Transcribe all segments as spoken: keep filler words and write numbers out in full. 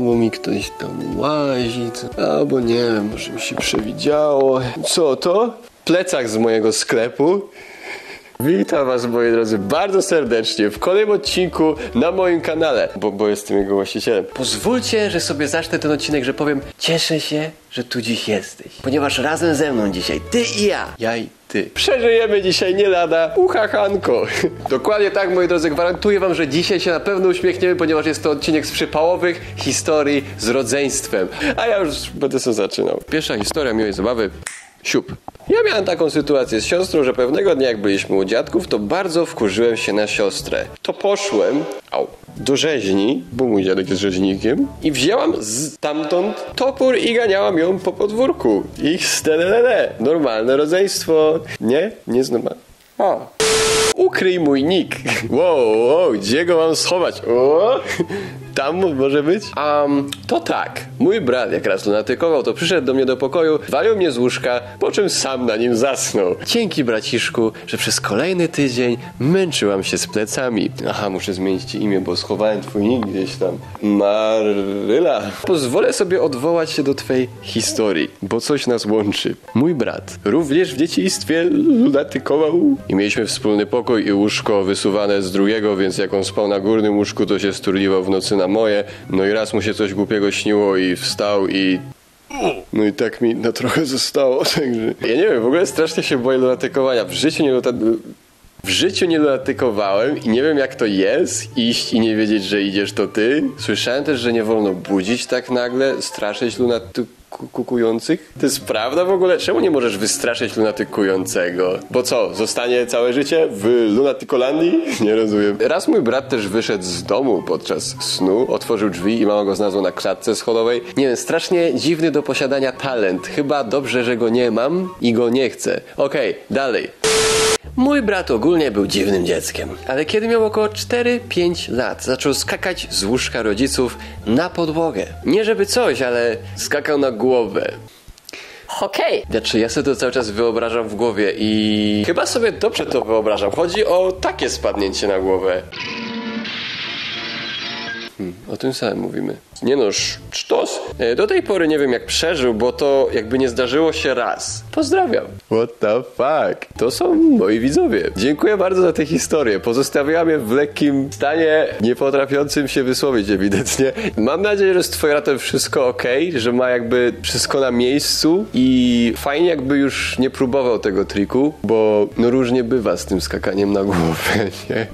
znowu mi ktoś tam łazi, albo nie wiem, może mi się przewidziało. Co to? Plecak z mojego sklepu. Witam was, moi drodzy, bardzo serdecznie w kolejnym odcinku na moim kanale, bo, bo jestem jego właścicielem. Pozwólcie, że sobie zacznę ten odcinek, że powiem: cieszę się, że tu dziś jesteś, ponieważ razem ze mną dzisiaj ty i ja, ja i ty, przeżyjemy dzisiaj nie lada uchachanko. Dokładnie tak, moi drodzy, gwarantuję wam, że dzisiaj się na pewno uśmiechniemy, ponieważ jest to odcinek z przypałowych historii z rodzeństwem. A ja już będę sobie zaczynał. Pierwsza historia miłej zabawy. Siup. Ja miałem taką sytuację z siostrą, że pewnego dnia, jak byliśmy u dziadków, to bardzo wkurzyłem się na siostrę. To poszłem au, do rzeźni, bo mój dziadek jest rzeźnikiem, i wzięłam stamtąd topór i ganiałam ją po podwórku. I stelelele. Normalne rodzeństwo. Nie? Nie jest normalne. O. Ukryj mój nick. Wow, wow, gdzie go mam schować? O. Tam może być? Um, to tak. Mój brat, jak raz lunatykował, to przyszedł do mnie do pokoju, walił mnie z łóżka, po czym sam na nim zasnął. Dzięki, braciszku, że przez kolejny tydzień męczyłam się z plecami. Aha, muszę zmienić ci imię, bo schowałem twój nick gdzieś tam. Maryla. Pozwolę sobie odwołać się do twojej historii, bo coś nas łączy. Mój brat również w dzieciństwie lunatykował i mieliśmy wspólny pokój i łóżko wysuwane z drugiego, więc jak on spał na górnym łóżku, to się sturliwał w nocy na moje, no i raz mu się coś głupiego śniło i wstał i... No i tak mi na trochę zostało, także... Ja nie wiem, w ogóle strasznie się boję lunatykowania, w życiu nie lunatyk... W życiu nie lunatykowałem i nie wiem, jak to jest iść i nie wiedzieć, że idziesz to ty. Słyszałem też, że nie wolno budzić tak nagle, straszyć lunatyków. Kukujących? To jest prawda w ogóle? Czemu nie możesz wystraszyć lunatykującego? Bo co? Zostanie całe życie w lunatykolandii? Nie rozumiem. Raz mój brat też wyszedł z domu podczas snu, otworzył drzwi i mama go znalazła na klatce schodowej. Nie wiem, strasznie dziwny do posiadania talent. Chyba dobrze, że go nie mam i go nie chcę. Okej, okay, dalej. Mój brat ogólnie był dziwnym dzieckiem, ale kiedy miał około cztery pięć lat, zaczął skakać z łóżka rodziców na podłogę. Nie żeby coś, ale skakał na głowę. Okej. Okay. Znaczy, ja sobie to cały czas wyobrażam w głowie i... Chyba sobie dobrze to wyobrażam. Chodzi o takie spadnięcie na głowę. Hmm, o tym samym mówimy. Nie no, sztos. Do tej pory nie wiem, jak przeżył, bo to jakby nie zdarzyło się raz. Pozdrawiam. What the fuck? To są moi widzowie. Dziękuję bardzo za tę historię. Pozostawiam je w lekkim stanie, nie potrafiącym się wysłowić ewidentnie. Mam nadzieję, że jest twoim ratem wszystko okej, okay, że ma jakby wszystko na miejscu i fajnie, jakby już nie próbował tego triku, bo no różnie bywa z tym skakaniem na głowę, nie?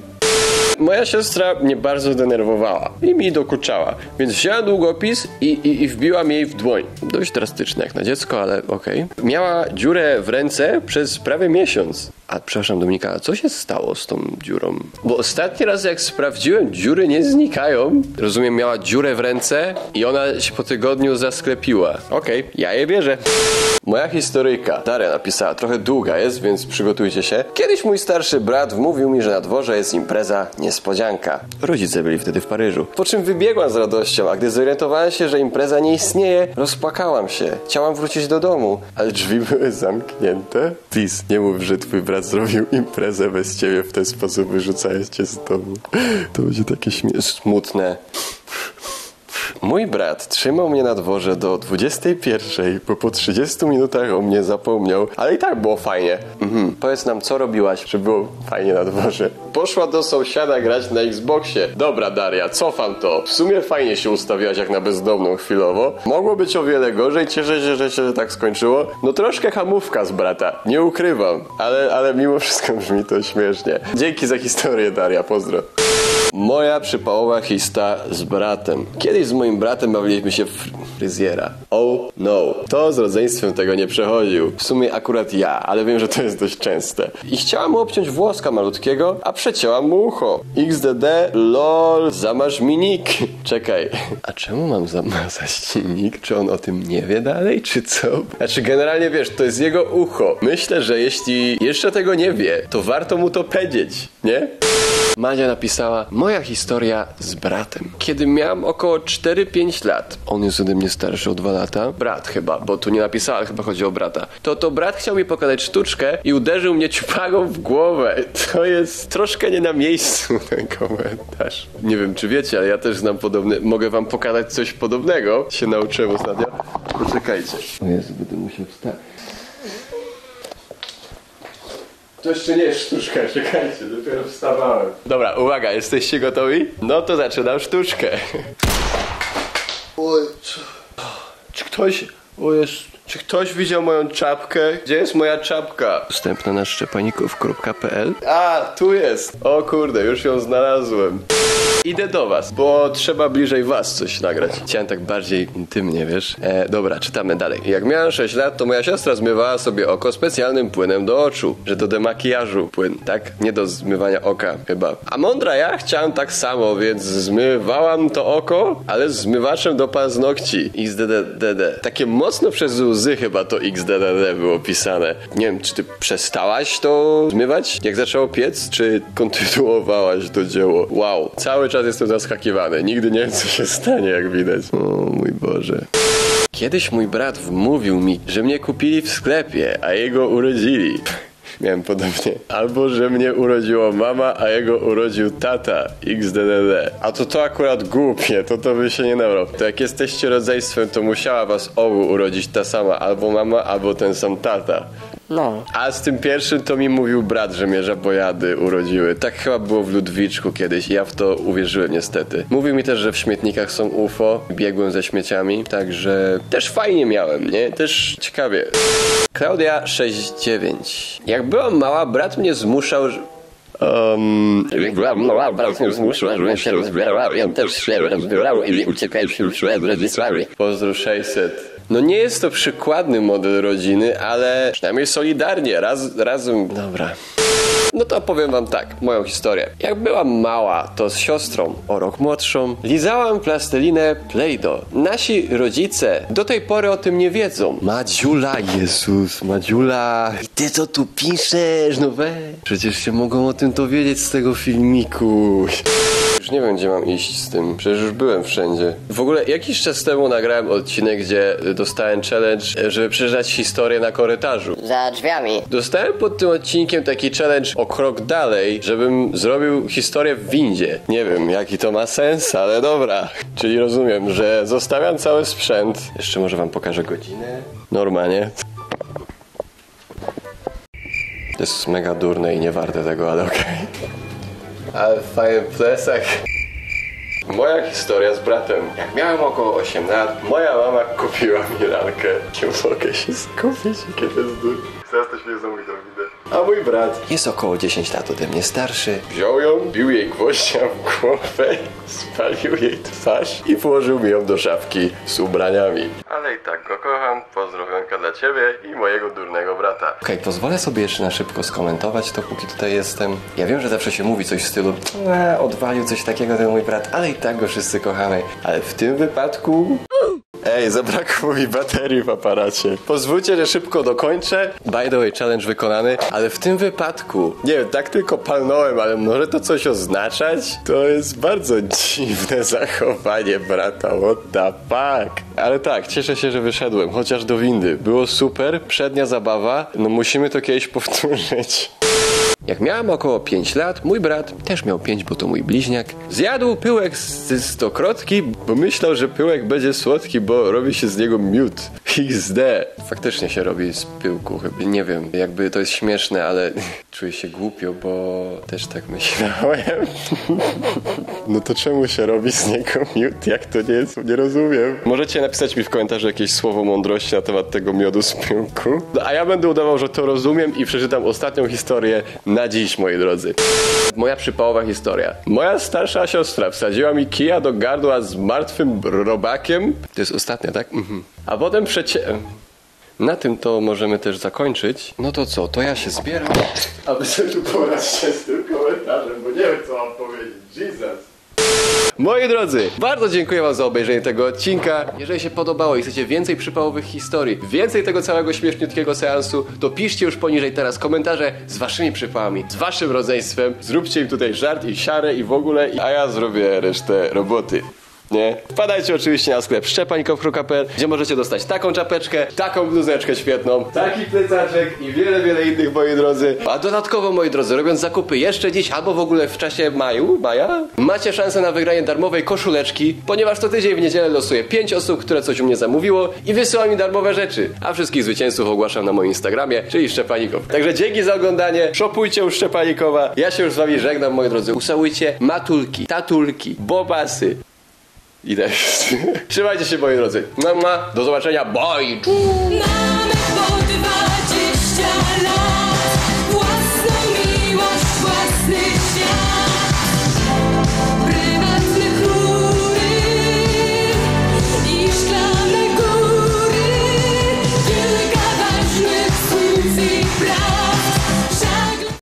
Moja siostra mnie bardzo denerwowała i mi dokuczała, więc wzięła długopis i, i, i wbiłam jej w dłoń. Dość drastyczne jak na dziecko, ale okej. Okay. Miała dziurę w ręce przez prawie miesiąc. A przepraszam, Dominika, a co się stało z tą dziurą? Bo ostatni raz, jak sprawdziłem, dziury nie znikają. Rozumiem, miała dziurę w ręce i ona się po tygodniu zasklepiła. Okej, okay, ja je wierzę. Moja historyjka Daria napisała, trochę długa jest, więc przygotujcie się. Kiedyś mój starszy brat wmówił mi, że na dworze jest impreza niespodzianka. Rodzice byli wtedy w Paryżu. Po czym wybiegłam z radością, a gdy zorientowałem się, że impreza nie istnieje, rozpłakałam się. Chciałam wrócić do domu, ale drzwi były zamknięte. Please, nie mów, że twój brat zrobił imprezę bez ciebie w ten sposób, wyrzucając cię z domu. To będzie takie śmieszne. Smutne. Mój brat trzymał mnie na dworze do dwudziestej pierwszej, bo po trzydziestu minutach o mnie zapomniał, ale i tak było fajnie. Mhm. Powiedz nam, co robiłaś, żeby było fajnie na dworze. Poszła do sąsiada grać na Xboxie. Dobra, Daria, cofam to. W sumie fajnie się ustawiłaś jak na bezdomną chwilowo. Mogło być o wiele gorzej, cieszę się, że się tak skończyło. No troszkę hamówka z brata, nie ukrywam, ale, ale mimo wszystko brzmi to śmiesznie. Dzięki za historię, Daria, pozdro. Moja przypałowa hista z bratem. Kiedyś z moim bratem bawiliśmy się w fryzjera. Oh no. To z rodzeństwem tego nie przechodził. W sumie akurat ja, ale wiem, że to jest dość częste. I chciałam mu obciąć włoska malutkiego, a przecięłam mu ucho. iks de de, lol, zamaż mi nick. Czekaj. A czemu mam zamazać nick? Czy on o tym nie wie dalej, czy co? Znaczy generalnie wiesz, to jest jego ucho. Myślę, że jeśli jeszcze tego nie wie, to warto mu to powiedzieć, nie? Madzia napisała: Moja historia z bratem. Kiedy miałem około cztery pięć lat, on jest ode mnie starszy o dwa lata, brat chyba, bo tu nie napisałem, chyba chodzi o brata, to to brat chciał mi pokazać sztuczkę i uderzył mnie ciupagą w głowę. To jest troszkę nie na miejscu ten komentarz. Nie wiem, czy wiecie, ale ja też znam podobny, mogę wam pokazać coś podobnego. Się nauczyłem ostatnio. Poczekajcie. O Jezu, będę musiał wstać. To jeszcze nie jest sztuczka, czekajcie, dopiero wstawałem. Dobra, uwaga, jesteście gotowi? No to zaczynam sztuczkę. Oj, co? Czy ktoś... O jest... Czy ktoś widział moją czapkę? Gdzie jest moja czapka? Dostępna na szczepanikov kropka p l. A, tu jest! O kurde, już ją znalazłem. Idę do was, bo trzeba bliżej was coś nagrać. Chciałem tak bardziej intymnie, wiesz? E, dobra, czytamy dalej. Jak miałem sześć lat, to moja siostra zmywała sobie oko specjalnym płynem do oczu. Że to do makijażu płyn, tak? Nie do zmywania oka, chyba. A mądra ja chciałam tak samo, więc zmywałam to oko, ale z zmywaczem do paznokci. iks de de de de. Takie mocno przez łzy chyba to iks de de de było pisane. Nie wiem, czy ty przestałaś to zmywać, jak zaczęło piec, czy kontynuowałaś to dzieło? Wow, cały czas jestem zaskakiwany. Nigdy nie wiem, co się stanie, jak widać. O mój Boże. Kiedyś mój brat wmówił mi, że mnie kupili w sklepie, a jego urodzili. Miałem podobnie. Albo, że mnie urodziła mama, a jego urodził tata. iks de de de. A to to akurat głupie, to to by się nie nabrał. To jak jesteście rodzeństwem, to musiała was obu urodzić ta sama, albo mama, albo ten sam tata. No. A z tym pierwszym to mi mówił brat, że mnie żabojady urodziły. Tak chyba było w Ludwiczku kiedyś i ja w to uwierzyłem niestety. Mówił mi też, że w śmietnikach są U F O. Biegłem ze śmieciami, także też fajnie miałem, nie? Też ciekawie. Klaudia sześć dziewięć. Jak byłam mała, brat mnie zmuszał... Um, jak byłam mała, brat mnie zmuszał, żebym się rozbierała. Ja też się rozbierał i uciekałem się już w Wrocławiu. Pozdro sześćset. No nie jest to przykładny model rodziny, ale przynajmniej solidarnie, raz, razem... Dobra. No to powiem wam tak, moją historię. Jak byłam mała, to z siostrą, o rok młodszą, lizałam plastelinę Play-Doh. Nasi rodzice do tej pory o tym nie wiedzą. Madziula, Jezus, Madziula. I ty co tu piszesz, no we? Przecież się mogą o tym dowiedzieć z tego filmiku. Już nie wiem, gdzie mam iść z tym. Przecież już byłem wszędzie. W ogóle jakiś czas temu nagrałem odcinek, gdzie dostałem challenge, żeby przeczytać historię na korytarzu. Za drzwiami. Dostałem pod tym odcinkiem taki challenge o krok dalej, żebym zrobił historię w windzie. Nie wiem, jaki to ma sens, ale dobra. Czyli rozumiem, że zostawiam cały sprzęt. Jeszcze może wam pokażę godzinę. Normalnie. To jest mega durne i nie warte tego, ale okej. Okay. Ale w fajnym plesach. Moja historia z bratem. Jak miałem około osiem lat, moja mama kupiła mi lalkę. Nie mogę się skupić, kiedy jest dur. Zaraz to się nie zamówi, a mój brat jest około dziesięć lat ode mnie starszy. Wziął ją, bił jej gwoździa w głowę, spalił jej twarz i włożył mi ją do szafki z ubraniami. Ale i tak go kocham, pozdrowionka dla ciebie i mojego durnego brata. Okej, okay, pozwolę sobie jeszcze na szybko skomentować to, póki tutaj jestem. Ja wiem, że zawsze się mówi coś w stylu eee, odwalił coś takiego ten mój brat, ale i tak go wszyscy kochamy. Ale w tym wypadku... Ej, zabrakło mi baterii w aparacie. Pozwólcie, że szybko dokończę. By the way, challenge wykonany. Ale w tym wypadku, nie wiem, tak tylko palnąłem, ale może to coś oznaczać? To jest bardzo dziwne zachowanie brata, what the fuck? Ale tak, cieszę się, że wyszedłem, chociaż do windy. Było super, przednia zabawa, no musimy to kiedyś powtórzyć. Jak miałem około pięć lat, mój brat, też miał pięć, bo to mój bliźniak, zjadł pyłek z stokrotki, bo myślał, że pyłek będzie słodki, bo robi się z niego miód. iks de. Faktycznie się robi z pyłku, chyba, nie wiem, jakby to jest śmieszne, ale czuję się głupio, bo też tak myślałem. No to czemu się robi z niego miód, jak to nie jest, nie rozumiem. Możecie napisać mi w komentarzu jakieś słowo mądrości na temat tego miodu z pyłku. No, a ja będę udawał, że to rozumiem i przeczytam ostatnią historię na dziś, moi drodzy. Moja przypałowa historia. Moja starsza siostra wsadziła mi kija do gardła z martwym robakiem. To jest ostatnia, tak? Mhm. A potem przecie... Na tym to możemy też zakończyć. No to co, to ja się zbieram. Aby sobie tu poradzić się z tym komentarzem, bo nie wiem, co mam powiedzieć. Jesus! Moi drodzy, bardzo dziękuję wam za obejrzenie tego odcinka. Jeżeli się podobało i chcecie więcej przypałowych historii, więcej tego całego śmieszniutkiego seansu, to piszcie już poniżej teraz komentarze z waszymi przypałami, z waszym rodzeństwem. Zróbcie im tutaj żart i siarę i w ogóle, a ja zrobię resztę roboty. Nie? Wpadajcie oczywiście na sklep Szczepanikow kropka pe el, gdzie możecie dostać taką czapeczkę, taką bluzeczkę świetną, taki plecaczek i wiele, wiele innych, moi drodzy. A dodatkowo, moi drodzy, robiąc zakupy jeszcze dziś albo w ogóle w czasie maju, maja, macie szansę na wygranie darmowej koszuleczki, ponieważ co tydzień w niedzielę losuję pięć osób, które coś u mnie zamówiło i wysyła mi darmowe rzeczy. A wszystkich zwycięzców ogłaszam na moim Instagramie, czyli Szczepanikow. Także dzięki za oglądanie, szopujcie u Szczepanikowa. Ja się już z wami żegnam, moi drodzy. Usałujcie matulki, tatulki, bobasy. Idę. Trzymajcie się, moi drodzy. Mama, do zobaczenia. Bye!